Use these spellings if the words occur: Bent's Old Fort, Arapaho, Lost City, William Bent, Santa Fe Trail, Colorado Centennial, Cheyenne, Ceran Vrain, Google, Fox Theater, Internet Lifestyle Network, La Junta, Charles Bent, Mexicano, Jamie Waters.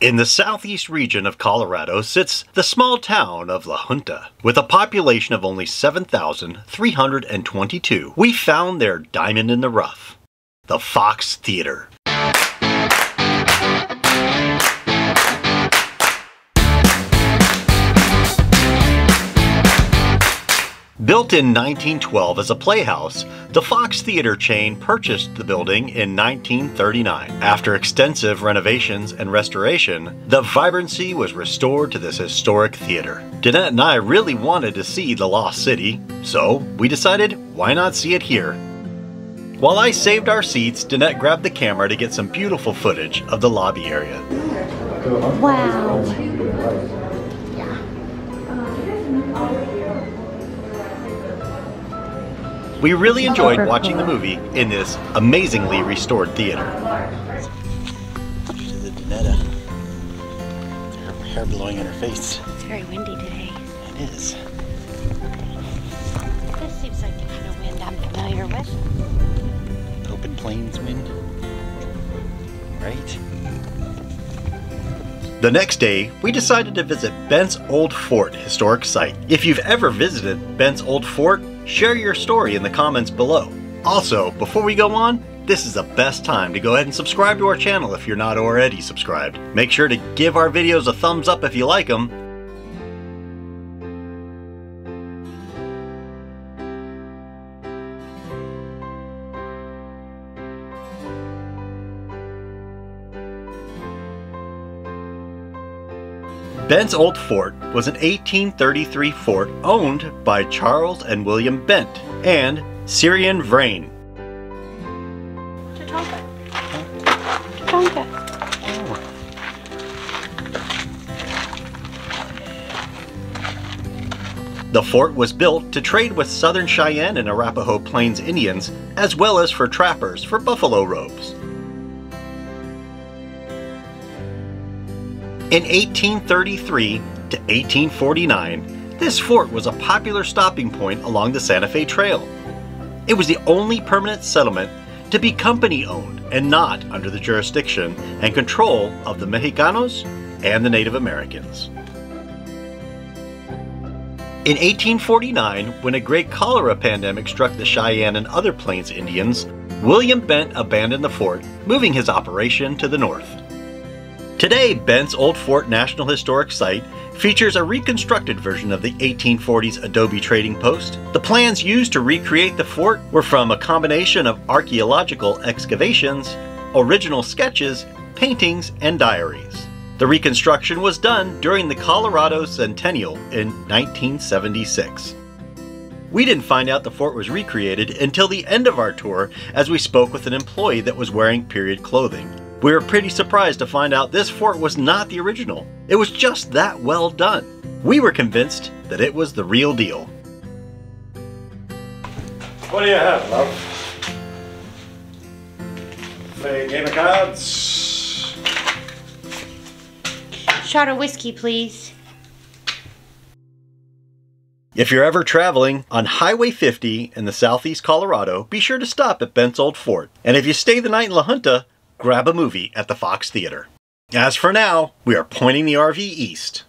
In the southeast region of Colorado sits the small town of La Junta. With a population of only 7,322, we found their diamond in the rough, the Fox Theater. Built in 1912 as a playhouse, the Fox Theater chain purchased the building in 1939. After extensive renovations and restoration, the vibrancy was restored to this historic theater. Danette and I really wanted to see the Lost City, so we decided, why not see it here? While I saved our seats, Danette grabbed the camera to get some beautiful footage of the lobby area. Wow. We really enjoyed watching the movie in this amazingly restored theater. These are the Danetta. Her hair blowing in her face. It's very windy today. It is. This seems like the kind of wind I'm familiar with. Open plains wind. Right? The next day, we decided to visit Bent's Old Fort historic site. If you've ever visited Bent's Old Fort, share your story in the comments below. Also, before we go on, this is the best time to go ahead and subscribe to our channel if you're not already subscribed. Make sure to give our videos a thumbs up if you like them. Bent's Old Fort was an 1833 fort owned by Charles and William Bent and Ceran Vrain. Tatanka. Tatanka. Oh. The fort was built to trade with Southern Cheyenne and Arapaho Plains Indians, as well as for trappers for buffalo robes. In 1833 to 1849, this fort was a popular stopping point along the Santa Fe Trail. It was the only permanent settlement to be company-owned and not under the jurisdiction and control of the Mexicanos and the Native Americans. In 1849, when a great cholera pandemic struck the Cheyenne and other Plains Indians, William Bent abandoned the fort, moving his operation to the north. Today, Bent's Old Fort National Historic Site features a reconstructed version of the 1840s adobe trading post. The plans used to recreate the fort were from a combination of archaeological excavations, original sketches, paintings, and diaries. The reconstruction was done during the Colorado Centennial in 1976. We didn't find out the fort was recreated until the end of our tour, as we spoke with an employee that was wearing period clothing. We were pretty surprised to find out this fort was not the original. It was just that well done. We were convinced that it was the real deal. What do you have, love? Play a game of cards. Shot of whiskey, please. If you're ever traveling on Highway 50 in the southeast Colorado, be sure to stop at Bent's Old Fort. And if you stay the night in La Junta, grab a movie at the Fox Theater. As for now, we are pointing the RV east.